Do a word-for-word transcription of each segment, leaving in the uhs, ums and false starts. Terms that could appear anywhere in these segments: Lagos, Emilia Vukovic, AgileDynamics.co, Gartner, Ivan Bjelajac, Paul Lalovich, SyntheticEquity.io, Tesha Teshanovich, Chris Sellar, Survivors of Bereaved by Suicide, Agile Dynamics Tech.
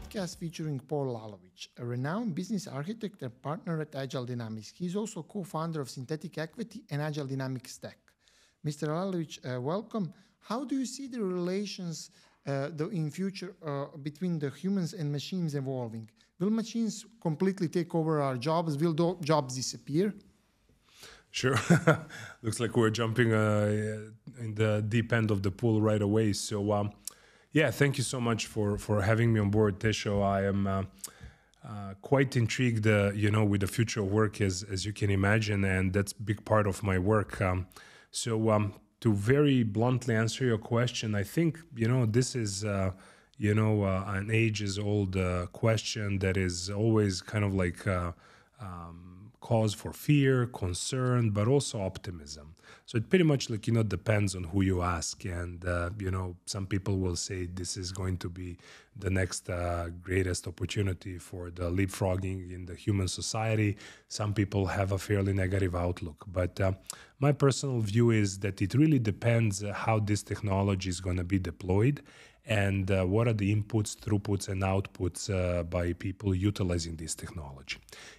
podcast featuring Paul Lalovich, a renowned business architect and partner at Agile Dynamics. He's also co-founder of Synthetic Equity and Agile Dynamics Tech. Mister Lalovich, uh, welcome. How do you see the relations uh, the, in future uh, between the humans and machines evolving? Will machines completely take over our jobs? Will do jobs disappear? Sure. Looks like we're jumping uh, in the deep end of the pool right away. So, um, yeah, thank you so much for, for having me on board, Tesho. I am uh, uh, quite intrigued, uh, you know, with the future of work, as, as you can imagine, and that's a big part of my work. Um, so um, to very bluntly answer your question, I think, you know, this is, uh, you know, uh, an ages-old uh, question that is always kind of like... Uh, um, cause for fear, concern, but also optimism. So it pretty much, like, you know, depends on who you ask. And, uh, you know, some people will say this is going to be the next uh, greatest opportunity for the leapfrogging in the human society. Some people have a fairly negative outlook. But uh, my personal view is that it really depends how this technology is going to be deployed and uh, what are the inputs, throughputs, and outputs uh, by people utilizing this technology.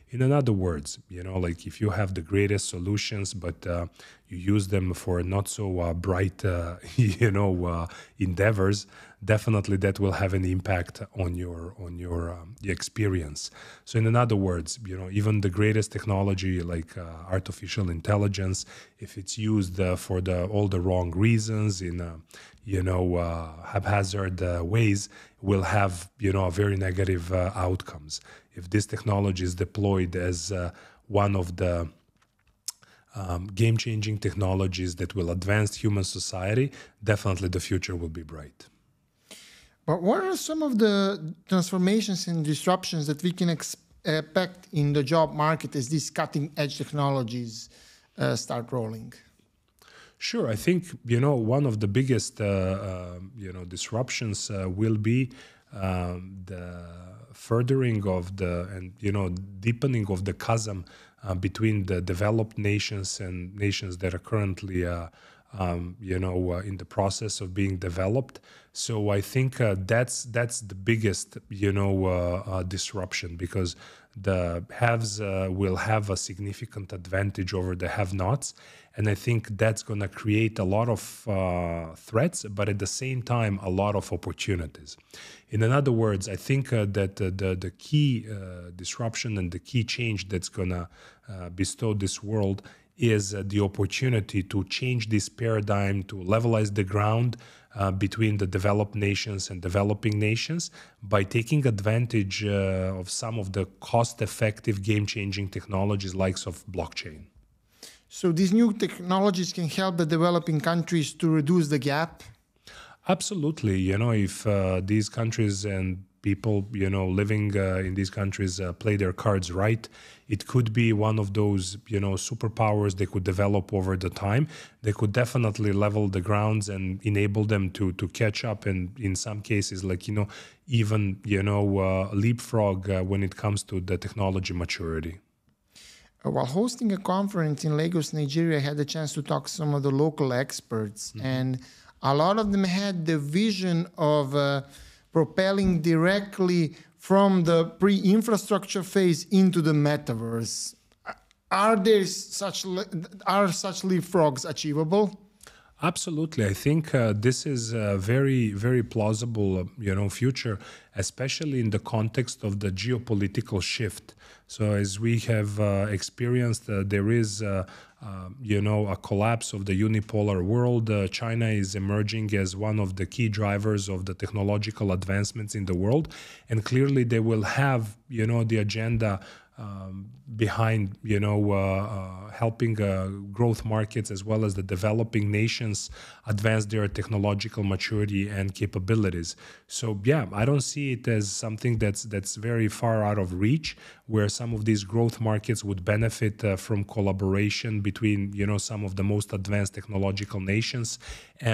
In other words, you know, like if you have the greatest solutions, but uh, you use them for not so uh, bright, uh, you know, uh, endeavors, definitely that will have an impact on your on your um, experience. So in other words, you know, even the greatest technology like uh, artificial intelligence, if it's used uh, for the all the wrong reasons in, uh, you know, uh, haphazard uh, ways, will have, you know, very negative uh, outcomes. If this technology is deployed as uh, one of the um, game-changing technologies that will advance human society, definitely the future will be bright. But what are some of the transformations and disruptions that we can expect in the job market as these cutting-edge technologies uh, start rolling? Sure, I think, you know, one of the biggest, uh, uh, you know, disruptions uh, will be um, the furthering of the, and, you know, deepening of the chasm uh, between the developed nations and nations that are currently, uh, um, you know, uh, in the process of being developed. So I think uh, that's, that's the biggest, you know, uh, uh, disruption, because the haves uh, will have a significant advantage over the have-nots. And I think that's going to create a lot of uh, threats, but at the same time, a lot of opportunities. In other words, I think uh, that uh, the, the key uh, disruption and the key change that's going to uh, bestow this world is uh, the opportunity to change this paradigm, to levelize the ground uh, between the developed nations and developing nations by taking advantage uh, of some of the cost-effective, game-changing technologies likes of blockchain. So these new technologies can help the developing countries to reduce the gap? Absolutely. You know, if uh, these countries and people, you know, living uh, in these countries uh, play their cards right, it could be one of those, you know, superpowers they could develop over the time. They could definitely level the grounds and enable them to to catch up, and in some cases, like, you know, even, you know, uh, leapfrog uh, when it comes to the technology maturity. While hosting a conference in Lagos, Nigeria, I had the chance to talk to some of the local experts. Mm-hmm. And a lot of them had the vision of uh, propelling directly from the pre-infrastructure phase into the metaverse. Are there such, are such leapfrogs achievable? Absolutely. I think uh, this is a very, very plausible, uh, you know, future, especially in the context of the geopolitical shift. So as we have uh, experienced, uh, there is, uh, uh, you know, a collapse of the unipolar world. Uh, China is emerging as one of the key drivers of the technological advancements in the world. And clearly they will have, you know, the agenda Um, behind, you know, uh, uh, helping uh, growth markets as well as the developing nations advance their technological maturity and capabilities. So, yeah, I don't see it as something that's that's very far out of reach, where some of these growth markets would benefit uh, from collaboration between, you know, some of the most advanced technological nations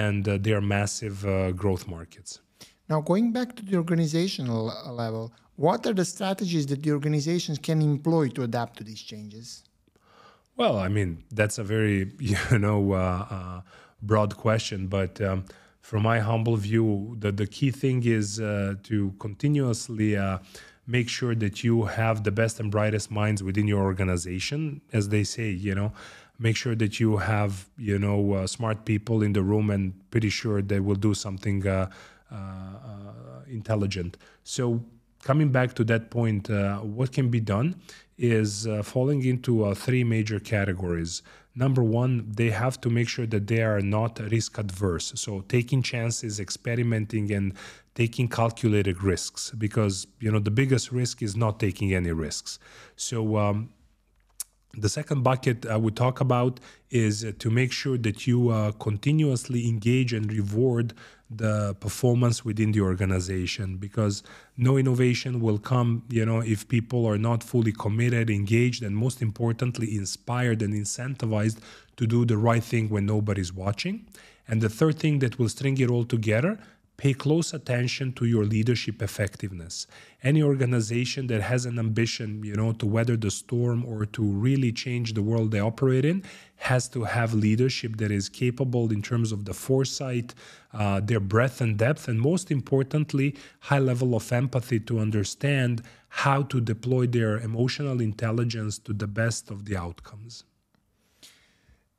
and uh, their massive uh, growth markets. Now, going back to the organizational level, what are the strategies that the organizations can employ to adapt to these changes? Well, I mean, that's a very, you know, uh, uh, broad question, but um, from my humble view, that the key thing is uh, to continuously uh, make sure that you have the best and brightest minds within your organization. As they say, you know, make sure that you have, you know, uh, smart people in the room, and pretty sure they will do something uh, uh, uh, intelligent. So coming back to that point, uh, what can be done is uh, falling into uh, three major categories. Number one, they have to make sure that they are not risk adverse. So taking chances, experimenting, and taking calculated risks, because, you know, the biggest risk is not taking any risks. So um, the second bucket I would talk about is to make sure that you uh, continuously engage and reward the performance within the organization, because no innovation will come, you know, if people are not fully committed, engaged, and most importantly, inspired and incentivized to do the right thing when nobody's watching. And the third thing that will string it all together, pay close attention to your leadership effectiveness. Any organization that has an ambition, you know, to weather the storm or to really change the world they operate in has to have leadership that is capable in terms of the foresight, uh, their breadth and depth, and most importantly, high level of empathy to understand how to deploy their emotional intelligence to the best of the outcomes.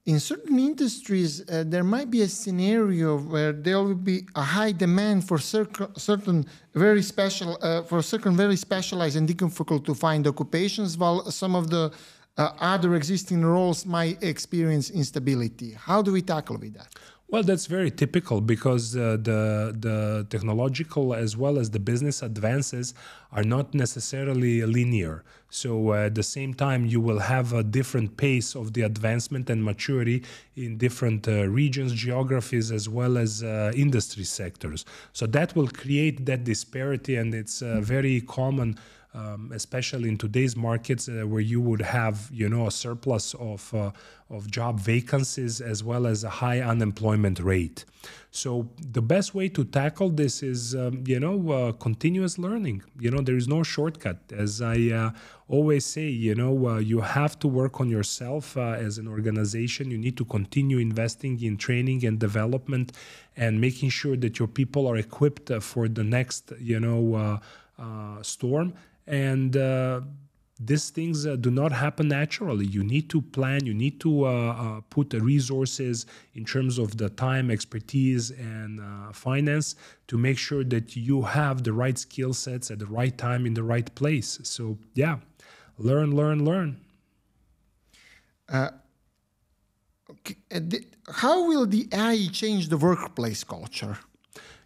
In certain industries, uh, there might be a scenario where there will be a high demand for certain very special, uh, for certain very specialized and difficult to find occupations, while some of the uh, other existing roles might experience instability. How do we tackle with that? Well, that's very typical, because uh, the, the technological as well as the business advances are not necessarily linear. So uh, at the same time, you will have a different pace of the advancement and maturity in different uh, regions, geographies, as well as uh, industry sectors. So that will create that disparity, and it's uh, very common, Um, especially in today's markets, uh, where you would have, you know, a surplus of, uh, of job vacancies as well as a high unemployment rate. So the best way to tackle this is, um, you know, uh, continuous learning. You know, there is no shortcut. As I uh, always say, you know, uh, you have to work on yourself uh, as an organization. You need to continue investing in training and development and making sure that your people are equipped uh, for the next, you know, uh, uh, storm. And uh, these things uh, do not happen naturally. You need to plan, you need to uh, uh, put the resources in terms of the time, expertise, and uh, finance to make sure that you have the right skill sets at the right time in the right place. So yeah, learn, learn, learn. Uh, okay. How will the A I change the workplace culture?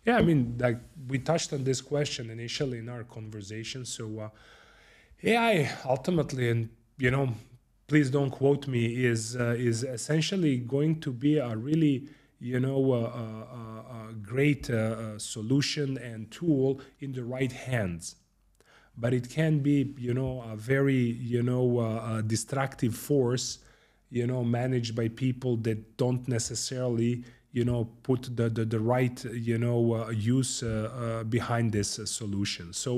Yeah, I mean, like we touched on this question initially in our conversation. So uh, A I ultimately, and you know, please don't quote me, is uh, is essentially going to be a really, you know, a, a, a great uh, solution and tool in the right hands. But it can be, you know, a very, you know, uh, a destructive force, you know, managed by people that don't necessarily, you know, put the, the, the right, you know, uh, use uh, uh, behind this uh, solution. So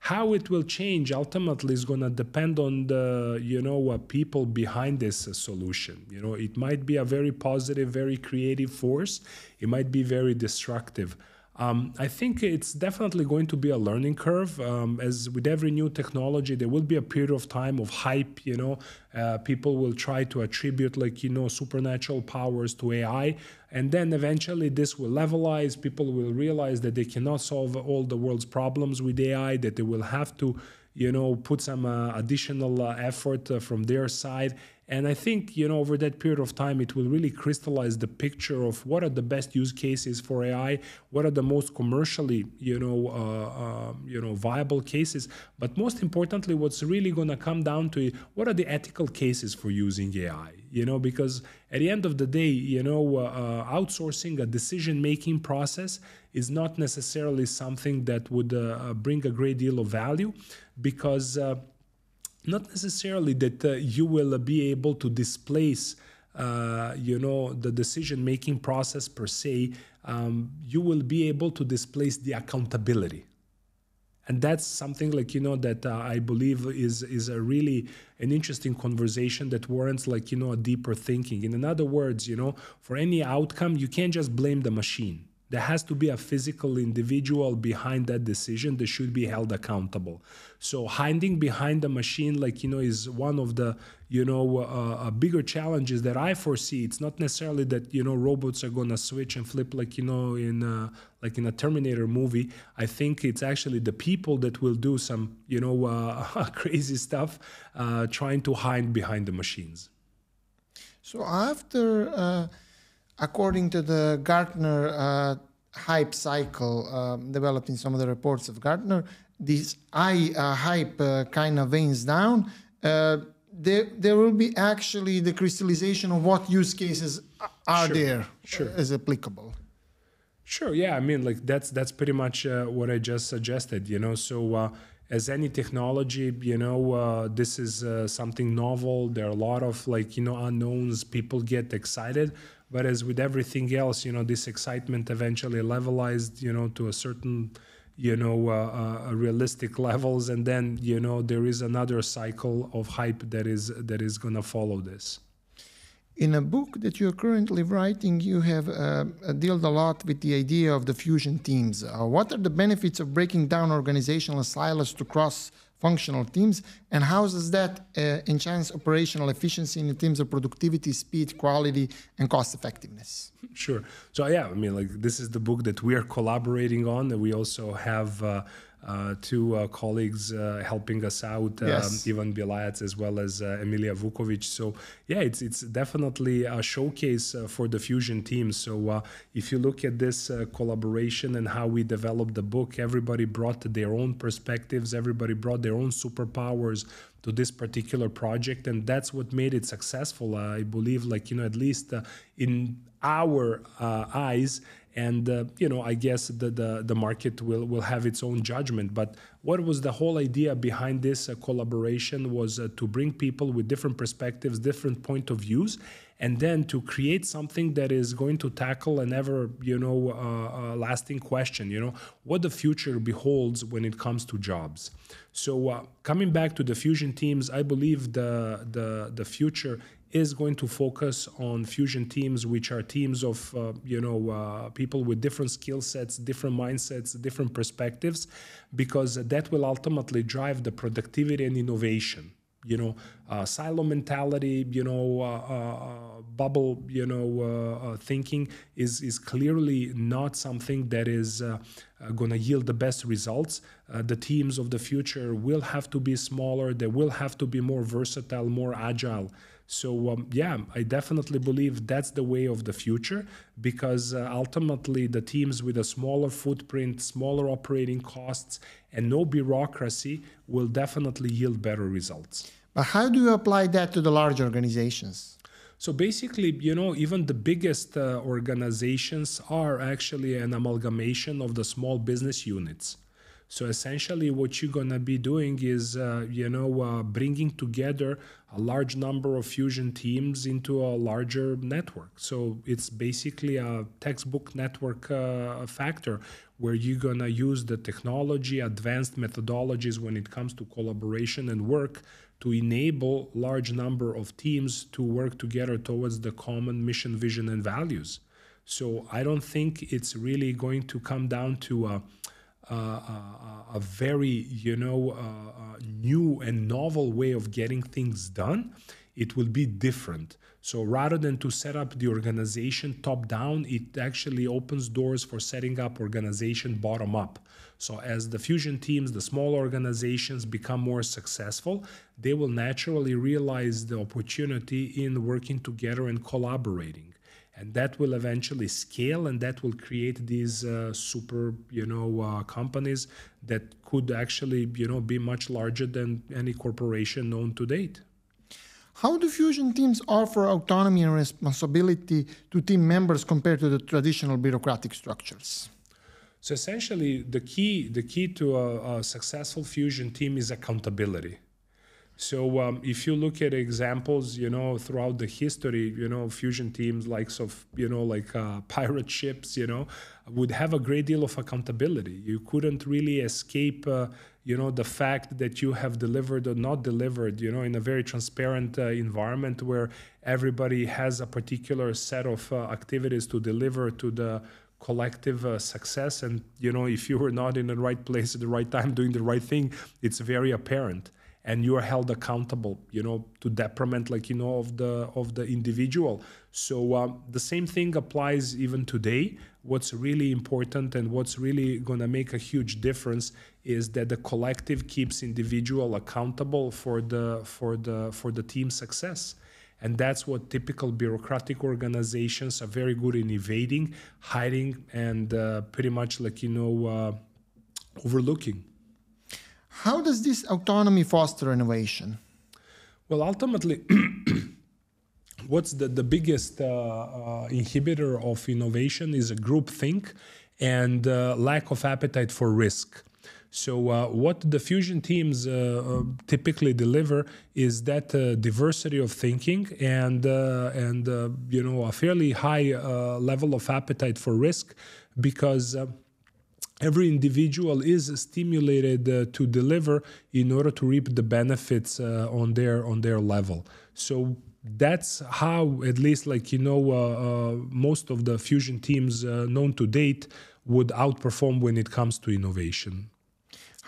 how it will change ultimately is going to depend on the, you know, uh, people behind this uh, solution. You know, it might be a very positive, very creative force. It might be very destructive. Um, I think it's definitely going to be a learning curve. Um, as with every new technology, there will be a period of time of hype, you know, uh, people will try to attribute, like, you know, supernatural powers to A I. And then eventually this will levelize. People will realize that they cannot solve all the world's problems with A I, that they will have to, you know, put some uh, additional uh, effort uh, from their side. And I think, you know, over that period of time, it will really crystallize the picture of what are the best use cases for A I, what are the most commercially, you know, uh, uh, you know, viable cases. But most importantly, what's really going to come down to, what are the ethical cases for using A I? You know, because at the end of the day, you know, uh, uh, outsourcing a decision-making process is not necessarily something that would uh, bring a great deal of value, because uh, not necessarily that uh, you will uh, be able to displace, uh, you know, the decision-making process per se. Um, you will be able to displace the accountability. And that's something, like, you know, that uh, I believe is, is a really an interesting conversation that warrants, like, you know, a deeper thinking. In other words, you know, for any outcome, you can't just blame the machine. There has to be a physical individual behind that decision that should be held accountable. So hiding behind the machine, like, you know, is one of the, you know, uh, bigger challenges that I foresee. It's not necessarily that, you know, robots are going to switch and flip like, you know, in a, like in a Terminator movie. I think it's actually the people that will do some, you know, uh, crazy stuff, uh, trying to hide behind the machines. So after... Uh According to the Gartner uh, hype cycle um, developed in some of the reports of Gartner, this I, uh, hype uh, kind of wanes down. Uh, there, there will be actually the crystallization of what use cases are sure. there sure. as applicable. Sure, yeah. I mean, like that's that's pretty much uh, what I just suggested, you know. So uh, as any technology, you know, uh, this is uh, something novel. There are a lot of like, you know, unknowns. People get excited. But as with everything else, you know, this excitement eventually levelized, you know, to a certain, you know, uh, uh, realistic levels, and then, you know, there is another cycle of hype that is that is going to follow this. In a book that you're currently writing, you have uh, dealt a lot with the idea of the fusion teams. Uh, what are the benefits of breaking down organizational silos to cross-functional teams, and how does that uh, enhance operational efficiency in the teams of productivity, speed, quality, and cost-effectiveness? Sure. So yeah, I mean, like this is the book that we are collaborating on, and we also have uh, Uh, two uh, colleagues uh, helping us out, um, yes. Ivan Bjelajac as well as uh, Emilia Vukovic. So yeah, it's it's definitely a showcase uh, for the fusion team. So uh, if you look at this uh, collaboration and how we developed the book, everybody brought their own perspectives, everybody brought their own superpowers to this particular project, and that's what made it successful. Uh, I believe, like, you know, at least uh, in our uh, eyes. And, uh, you know, I guess the, the, the market will, will have its own judgment. But what was the whole idea behind this uh, collaboration was uh, to bring people with different perspectives, different point of views, and then to create something that is going to tackle an ever, you know, uh, uh, lasting question, you know, what the future beholds when it comes to jobs. So uh, coming back to the fusion teams, I believe the, the, the future is going to focus on fusion teams, which are teams of, uh, you know, uh, people with different skill sets, different mindsets, different perspectives, because that will ultimately drive the productivity and innovation. You know, uh, silo mentality, you know, uh, uh, bubble, you know, uh, uh, thinking is, is clearly not something that is uh, uh, going to yield the best results. Uh, the teams of the future will have to be smaller. They will have to be more versatile, more agile. So, um, yeah, I definitely believe that's the way of the future, because uh, ultimately the teams with a smaller footprint, smaller operating costs, and no bureaucracy will definitely yield better results. But how do you apply that to the large organizations? So basically, you know, even the biggest uh, organizations are actually an amalgamation of the small business units. So essentially what you're going to be doing is, uh, you know, uh, bringing together a large number of fusion teams into a larger network. So it's basically a textbook network uh, factor, where you're going to use the technology, advanced methodologies when it comes to collaboration and work, to enable large number of teams to work together towards the common mission, vision, and values. So I don't think it's really going to come down to... Uh, Uh, uh, a very, you know, uh, uh, new and novel way of getting things done. It will be different. So rather than to set up the organization top down, it actually opens doors for setting up organization bottom up. So as the fusion teams, the small organizations become more successful, they will naturally realize the opportunity in working together and collaborating. And that will eventually scale, and that will create these uh, super, you know, uh, companies that could actually, you know, be much larger than any corporation known to date. How do fusion teams offer autonomy and responsibility to team members compared to the traditional bureaucratic structures? So essentially, the key, the key to a, a successful fusion team is accountability. So um, if you look at examples, you know, throughout the history, you know, fusion teams, likes of, you know, like uh, pirate ships, you know, would have a great deal of accountability. You couldn't really escape, uh, you know, the fact that you have delivered or not delivered, you know, in a very transparent uh, environment where everybody has a particular set of uh, activities to deliver to the collective uh, success. And, you know, if you were not in the right place at the right time doing the right thing, it's very apparent. And you are held accountable, you know, to detriment, like, you know, of the of the individual. So uh, the same thing applies even today. What's really important and what's really going to make a huge difference is that the collective keeps individual accountable for the for the for the team success. And that's what typical bureaucratic organizations are very good in evading, hiding, and uh, pretty much, like, you know, uh, overlooking. How does this autonomy foster innovation? Well, ultimately, what's the, the biggest uh, uh, inhibitor of innovation is a groupthink and uh, lack of appetite for risk. So uh, what the fusion teams uh, typically deliver is that uh, diversity of thinking and, uh, and uh, you know, a fairly high uh, level of appetite for risk, because uh, every individual is stimulated uh, to deliver in order to reap the benefits uh, on their on their level. So that's how, at least, like, you know, uh, uh, most of the fusion teams uh, known to date would outperform when it comes to innovation.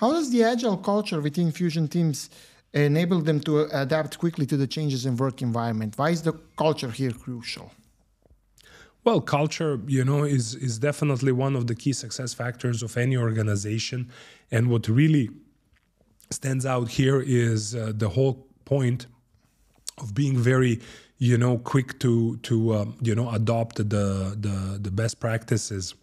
How does the agile culture within fusion teams enable them to adapt quickly to the changes in work environment? Why is the culture here crucial? Well, culture, you know, is, is definitely one of the key success factors of any organization. And what really stands out here is uh, the whole point of being very, you know, quick to, to um, you know, adopt the, the, the best practices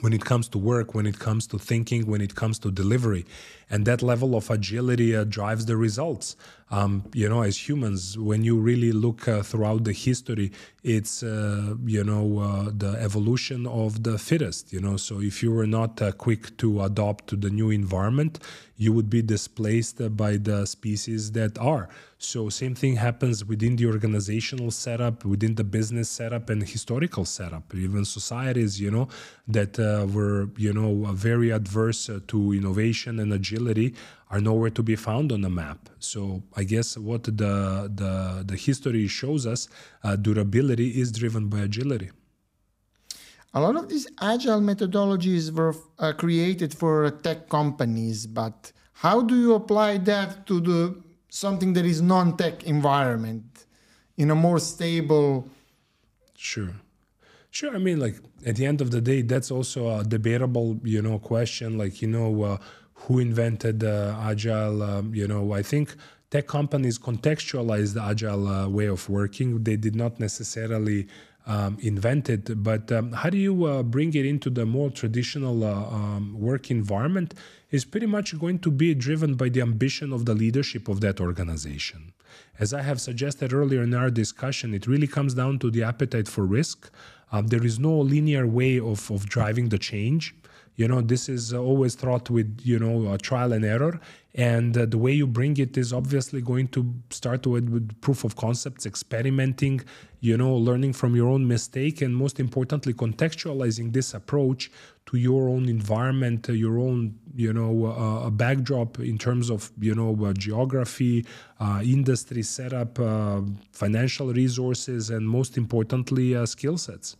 when it comes to work, when it comes to thinking, when it comes to delivery. And that level of agility uh, drives the results. Um, you know, as humans, when you really look uh, throughout the history, it's, uh, you know, uh, the evolution of the fittest, you know. So if you were not uh, quick to adopt to the new environment, you would be displaced by the species that are. So same thing happens within the organizational setup, within the business setup and historical setup, even societies, you know, that uh, were, you know, very adverse uh, to innovation and agility are nowhere to be found on the map. So I guess what the, the, the history shows us, uh, durability is driven by agility. A lot of these agile methodologies were uh, created for tech companies, but how do you apply that to the something that is non-tech environment in a more stable? Sure. Sure. I mean, like, at the end of the day, that's also a debatable, you know, question, like, you know, uh, who invented uh, agile, um, you know, I think tech companies contextualized the agile uh, way of working. They did not necessarily Um, invented, but um, how do you uh, bring it into the more traditional uh, um, work environment is pretty much going to be driven by the ambition of the leadership of that organization. As I have suggested earlier in our discussion, it really comes down to the appetite for risk. Um, there is no linear way of, of driving the change. You know, this is always fraught with, you know, uh, trial and error. And uh, the way you bring it is obviously going to start with, with proof of concepts, experimenting, you know, learning from your own mistake, and most importantly, contextualizing this approach to your own environment, uh, your own, you know, uh, backdrop in terms of, you know, uh, geography, uh, industry setup, uh, financial resources, and most importantly, uh, skill sets.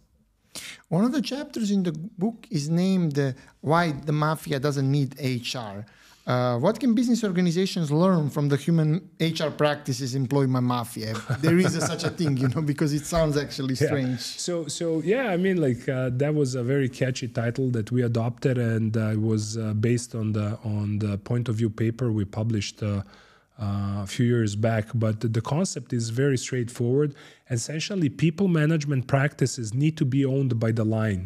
One of the chapters in the book is named uh, Why the Mafia Doesn't Need H R. Uh, what can business organizations learn from the human H R practices employed by mafia? There is a, such a thing, you know, because it sounds actually strange. Yeah. So, so yeah, I mean, like, uh, that was a very catchy title that we adopted, and uh, it was uh, based on the, on the point of view paper we published uh, Uh, a few years back, but the concept is very straightforward. Essentially, people management practices need to be owned by the line.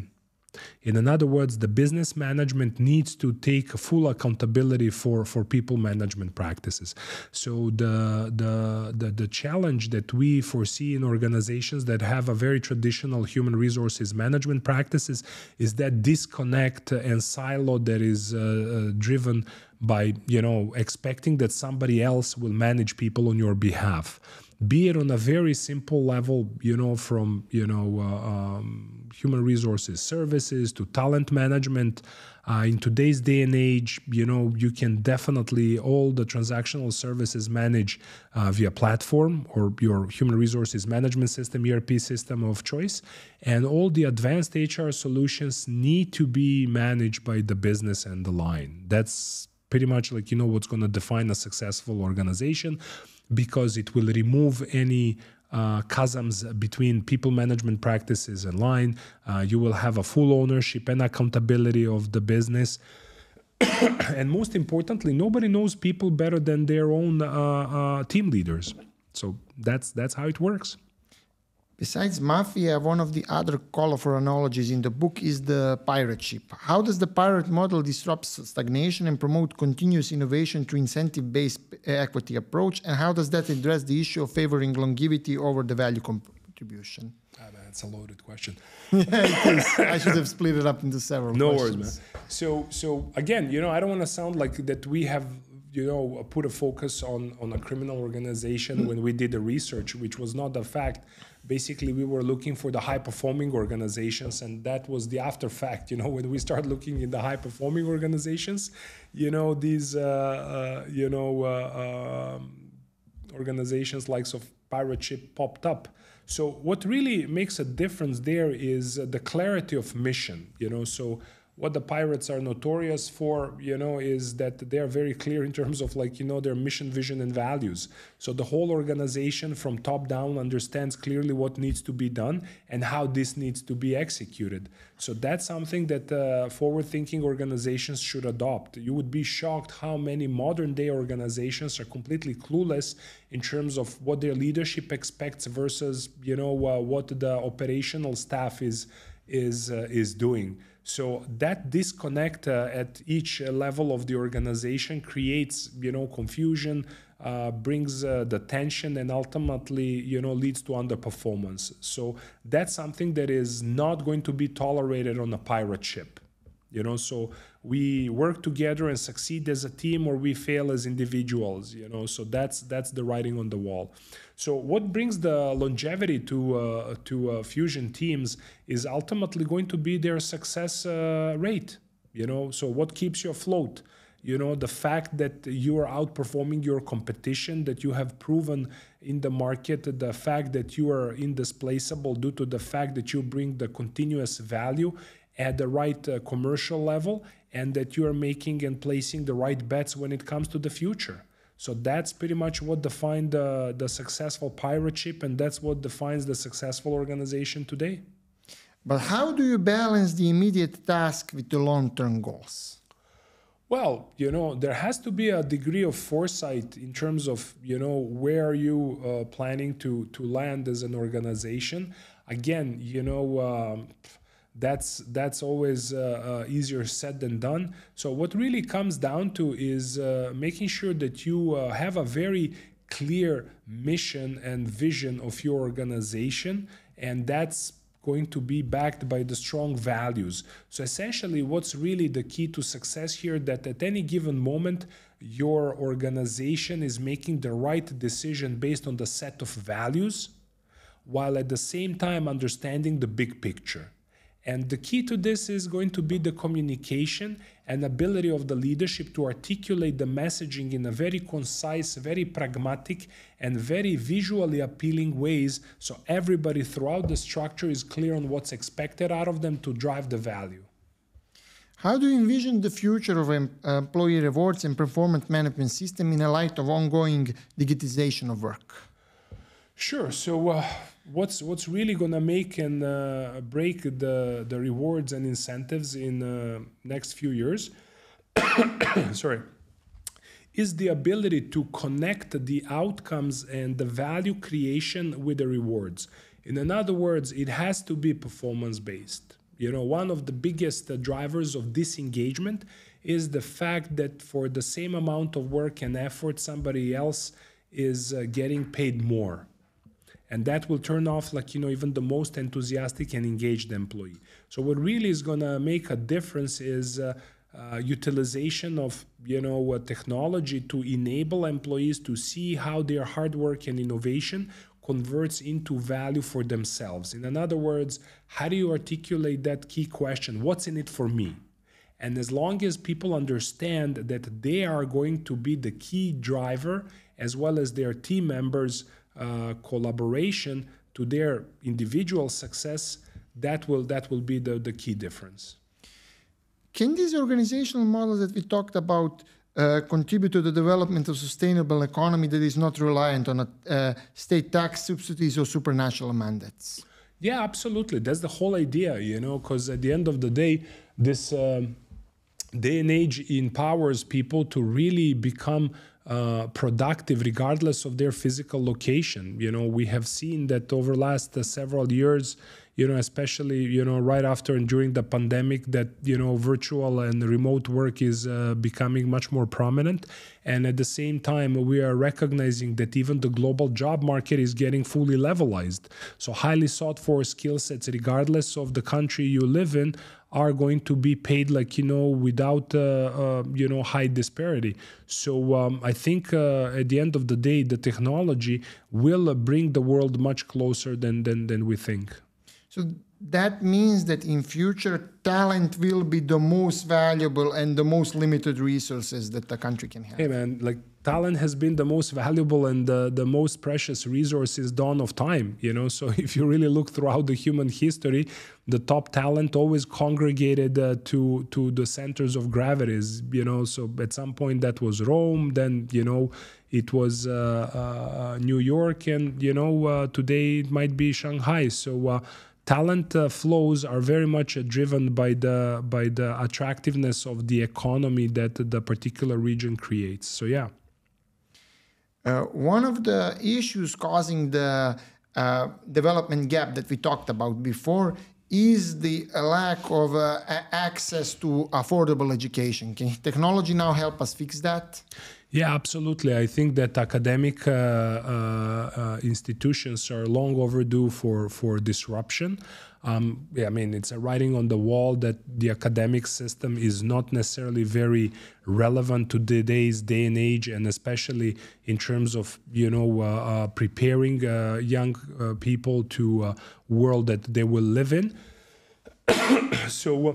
In other words, the business management needs to take full accountability for, for people management practices. So the, the, the, the challenge that we foresee in organizations that have a very traditional human resources management practices is that disconnect and silo that is uh, uh, driven by, you know, expecting that somebody else will manage people on your behalf, be it on a very simple level, you know, from, you know, uh, um, human resources services to talent management. Uh, in today's day and age, you know, you can definitely all the transactional services manage uh, via platform or your human resources management system, E R P system of choice. And all the advanced H R solutions need to be managed by the business and the line. That's pretty much like, you know, what's going to define a successful organization, because it will remove any Uh, chasms between people management practices and line. Uh, you will have a full ownership and accountability of the business. And most importantly, nobody knows people better than their own uh, uh, team leaders. So that's, that's how it works. Besides mafia, one of the other colorful analogies in the book is the pirate ship. How does the pirate model disrupt stagnation and promote continuous innovation through incentive-based equity approach? And how does that address the issue of favoring longevity over the value contribution? Ah, man, it's a loaded question. Yeah, it is. I should have split it up into several no questions. No worries, man. So, so again, you know, I don't want to sound like that we have, you know, put a focus on, on a criminal organization when we did the research, which was not a fact. Basically, we were looking for the high-performing organizations, and that was the after fact. You know, when we start looking in the high-performing organizations, you know, these, uh, uh, you know, uh, uh, organizations like so pirate ship popped up. So what really makes a difference there is the clarity of mission, you know, so what the pirates are notorious for, you know, is that they're very clear in terms of like, you know, their mission, vision, and values. So the whole organization from top down understands clearly what needs to be done and how this needs to be executed. So that's something that uh, forward-thinking organizations should adopt. You would be shocked how many modern-day organizations are completely clueless in terms of what their leadership expects versus, you know, uh, what the operational staff is, is, uh, is doing. So that disconnect uh, at each level of the organization creates, you know, confusion, uh, brings uh, the tension, and ultimately, you know, leads to underperformance. So that's something that is not going to be tolerated on a pirate ship, you know. So we work together and succeed as a team, or we fail as individuals, you know. So that's that's the writing on the wall. So what brings the longevity to uh, to uh, fusion teams is ultimately going to be their success uh, rate, you know. So what keeps you afloat? You know, the fact that you are outperforming your competition, that you have proven in the market, the fact that you are indisplaceable due to the fact that you bring the continuous value at the right uh, commercial level, and that you are making and placing the right bets when it comes to the future. So that's pretty much what defined uh, the successful pirate ship, and that's what defines the successful organization today. But how do you balance the immediate task with the long-term goals? Well, you know, there has to be a degree of foresight in terms of, you know, where are you uh, planning to, to land as an organization. Again, you know, um, That's that's always uh, uh, easier said than done. So what really comes down to is uh, making sure that you uh, have a very clear mission and vision of your organization, and that's going to be backed by the strong values. So essentially, what's really the key to success here, that at any given moment, your organization is making the right decision based on the set of values, while at the same time understanding the big picture. And the key to this is going to be the communication and ability of the leadership to articulate the messaging in a very concise, very pragmatic, and very visually appealing ways, so everybody throughout the structure is clear on what's expected out of them to drive the value. How do you envision the future of em- employee rewards and performance management system in the light of ongoing digitization of work? Sure. So uh, what's what's really going to make and uh, break the, the rewards and incentives in the uh, next few years sorry, is the ability to connect the outcomes and the value creation with the rewards. And in other words, it has to be performance-based. You know, one of the biggest uh, drivers of disengagement is the fact that for the same amount of work and effort, somebody else is uh, getting paid more. And that will turn off, like, you know, even the most enthusiastic and engaged employee. So what really is going to make a difference is uh, uh, utilization of, you know, uh, technology to enable employees to see how their hard work and innovation converts into value for themselves. In other words, how do you articulate that key question? What's in it for me? And as long as people understand that they are going to be the key driver, as well as their team members' uh, collaboration to their individual success, that will, that will be the, the key difference. Can these organizational models that we talked about uh, contribute to the development of sustainable economy that is not reliant on a, uh, state tax subsidies or supranational mandates? Yeah, absolutely. That's the whole idea, you know, because at the end of the day, this um, day and age empowers people to really become uh, productive regardless of their physical location. You know, we have seen that over the last uh, several years, you know, especially, you know, right after and during the pandemic, that, you know, virtual and remote work is uh, becoming much more prominent. And at the same time, we are recognizing that even the global job market is getting fully levelized. So highly sought for skill sets, regardless of the country you live in, are going to be paid, like, you know, without, uh, uh, you know, high disparity. So um, I think uh, at the end of the day, the technology will uh, bring the world much closer than, than, than we think. So that means that in future, talent will be the most valuable and the most limited resources that the country can have. Hey man, like, talent has been the most valuable and the, the most precious resource since dawn of time, you know. So if you really look throughout the human history, the top talent always congregated uh, to, to the centers of gravities, you know. So at some point that was Rome, then, you know, it was uh, uh, New York, and, you know, uh, today it might be Shanghai. So uh, talent uh, flows are very much uh, driven by the, by the attractiveness of the economy that the particular region creates. So, yeah. Uh, one of the issues causing the uh, development gap that we talked about before is the uh, lack of uh, access to affordable education. Can technology now help us fix that? Yeah, absolutely. I think that academic uh, uh, institutions are long overdue for, for disruption. Um, yeah, I mean, it's a writing on the wall that the academic system is not necessarily very relevant to today's day and age, and especially in terms of, you know, uh, uh, preparing uh, young uh, people to a world that they will live in. So... Uh,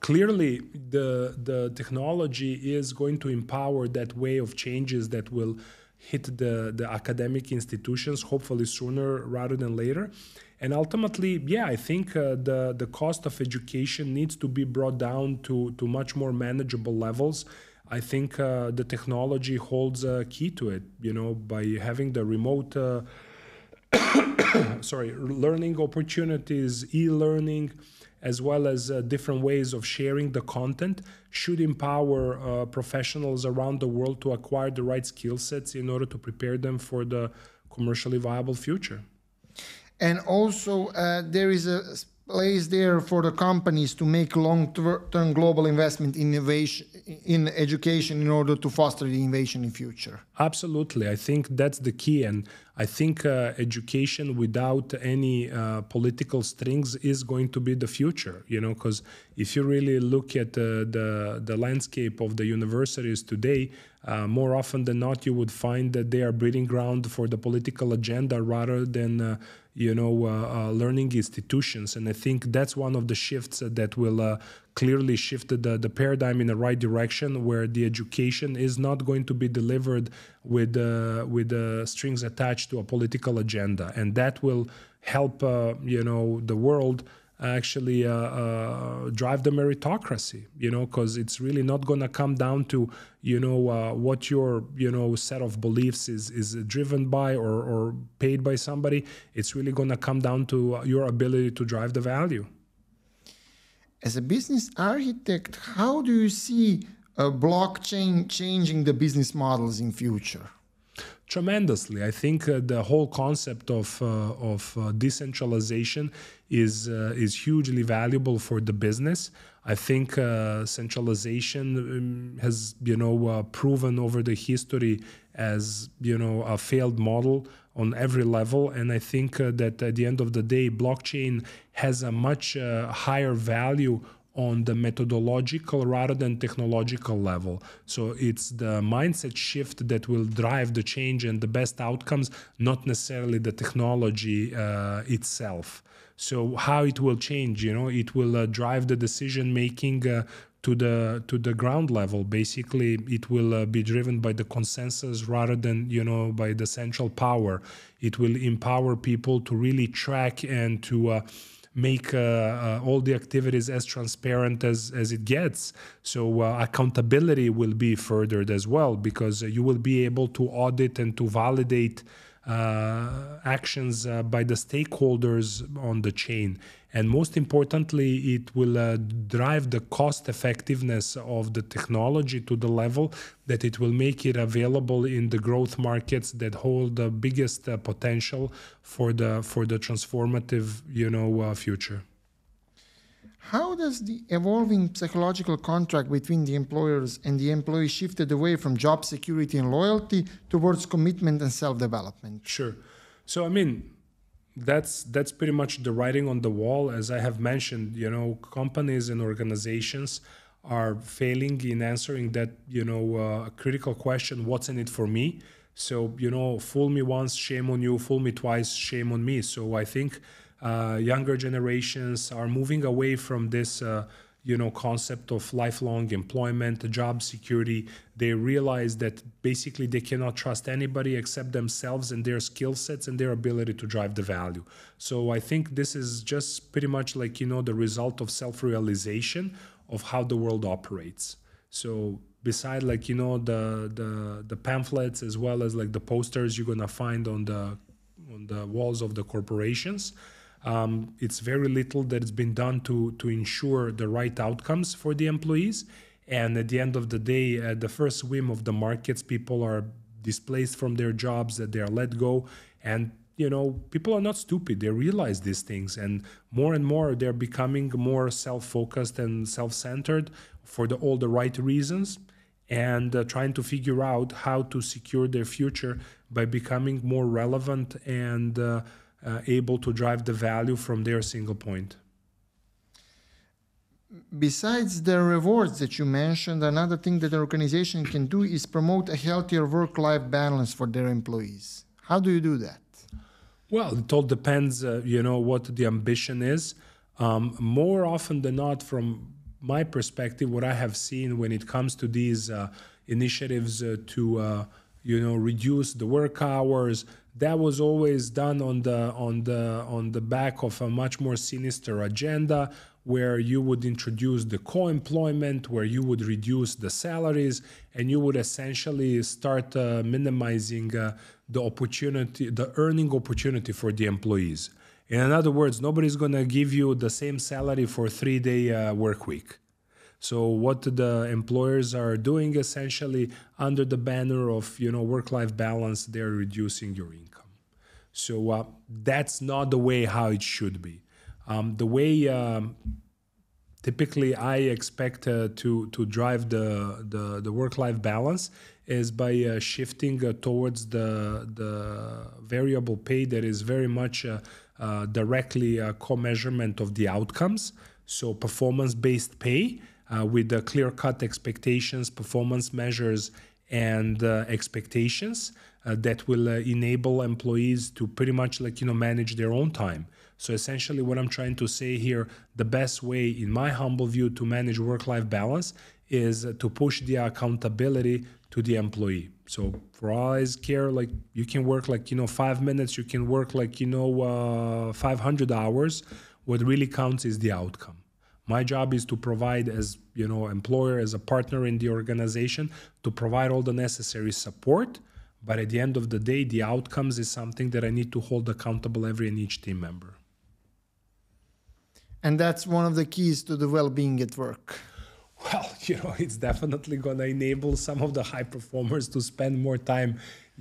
Clearly, the, the technology is going to empower that way of changes that will hit the, the academic institutions, hopefully sooner rather than later. And ultimately, yeah, I think uh, the, the cost of education needs to be brought down to, to much more manageable levels. I think uh, the technology holds a key to it, you know, by having the remote, uh, sorry, learning opportunities, e-learning, as well as uh, different ways of sharing the content, should empower uh, professionals around the world to acquire the right skill sets in order to prepare them for the commercially viable future. And also, uh, there is a place there for the companies to make long-term global investment in innovation, in education, in order to foster the innovation in future. Absolutely. I think that's the key. And I think uh, education without any uh, political strings is going to be the future, you know, because if you really look at uh, the, the landscape of the universities today, uh, more often than not, you would find that they are breeding ground for the political agenda rather than, uh, you know, uh, uh, learning institutions. And I think that's one of the shifts that will uh, clearly shift the, the paradigm in the right direction, where the education is not going to be delivered with, uh, with uh, strings attached to a political agenda, and that will help uh, you know, the world actually uh, uh, drive the meritocracy, you know, because it's really not going to come down to, you know, uh, what your, you know, set of beliefs is is driven by or, or paid by somebody. It's really going to come down to your ability to drive the value. As a business architect, how do you see uh, blockchain changing the business models in future? Tremendously. I think uh, the whole concept of, uh, of uh, decentralization is, uh, is hugely valuable for the business. I think uh, centralization um, has, you know, uh, proven over the history as, you know, a failed model on every level. And I think uh, that at the end of the day, blockchain has a much uh, higher value on the methodological rather than technological level. So it's the mindset shift that will drive the change and the best outcomes, not necessarily the technology uh, itself. So how it will change, you know, it will uh, drive the decision making uh, to the to the ground level. Basically, it will uh, be driven by the consensus rather than, you know, by the central power. It will empower people to really track and to uh, make uh, uh, all the activities as transparent as, as it gets. So uh, accountability will be furthered as well, because you will be able to audit and to validate uh, actions uh, by the stakeholders on the chain. And most importantly, it will uh, drive the cost effectiveness of the technology to the level that it will make it available in the growth markets that hold the biggest uh, potential for the for the transformative, you know, uh, future. How does the evolving psychological contract between the employers and the employee shifted away from job security and loyalty towards commitment and self-development? Sure. So, I mean, That's that's pretty much the writing on the wall. As I have mentioned, you know, companies and organizations are failing in answering that, you know, uh, critical question, what's in it for me? So, you know, fool me once, shame on you, fool me twice, shame on me. So I think uh, younger generations are moving away from this, uh, you know, concept of lifelong employment, job security. They realize that basically they cannot trust anybody except themselves and their skill sets and their ability to drive the value. So I think this is just pretty much like, you know, the result of self-realization of how the world operates. So beside like, you know, the the the pamphlets as well as like the posters you're gonna find on the on the walls of the corporations, Um, it's very little that's been done to to ensure the right outcomes for the employees. And at the end of the day, at the first whim of the markets, people are displaced from their jobs, that they are let go. And, you know, people are not stupid. They realize these things. And more and more, they're becoming more self-focused and self-centered for the, all the right reasons, and uh, trying to figure out how to secure their future by becoming more relevant and uh, Uh, able to drive the value from their single point. Besides the rewards that you mentioned, another thing that an organization can do is promote a healthier work-life balance for their employees. How do you do that? Well, it all depends, uh, you know, what the ambition is. Um, more often than not, from my perspective, what I have seen when it comes to these uh, initiatives uh, to, uh, you know, reduce the work hours, that was always done on the on the on the back of a much more sinister agenda, where you would introduce the co-employment, where you would reduce the salaries, and you would essentially start uh, minimizing uh, the opportunity, the earning opportunity for the employees. In other words, nobody's going to give you the same salary for a three-day uh, work week. So what the employers are doing, essentially under the banner of, you know, work-life balance, they're reducing your income. So uh, that's not the way how it should be. Um, the way um, typically I expect uh, to to drive the the, the work-life balance is by uh, shifting uh, towards the the variable pay that is very much uh, uh, directly a co-measurement of the outcomes. So performance-based pay. Uh, with the clear-cut expectations, performance measures, and uh, expectations uh, that will uh, enable employees to pretty much like, you know, manage their own time. So essentially what I'm trying to say here, the best way, in my humble view, to manage work-life balance is to push the accountability to the employee. So for all I care, like you can work like, you know, five minutes, you can work like, you know, uh, five hundred hours. What really counts is the outcome. My job is to provide, as, you know, employer, as a partner in the organization, to provide all the necessary support. But at the end of the day, the outcomes is something that I need to hold accountable every and each team member. And that's one of the keys to the well-being at work. Well, you know, it's definitely going to enable some of the high performers to spend more time,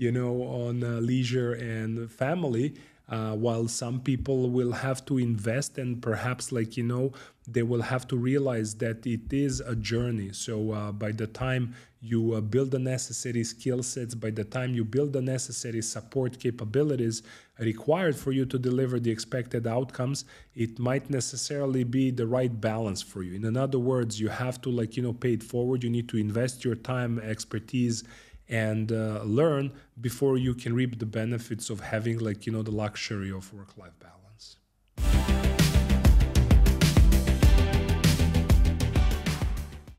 you know, on uh, leisure and family. Uh, while some people will have to invest and perhaps like, you know, they will have to realize that it is a journey. So uh, by the time you uh, build the necessary skill sets, by the time you build the necessary support capabilities required for you to deliver the expected outcomes, it might necessarily be the right balance for you. In other words, you have to, like, you know, pay it forward. You need to invest your time, expertise, and uh, learn before you can reap the benefits of having, like, you know, the luxury of work-life balance.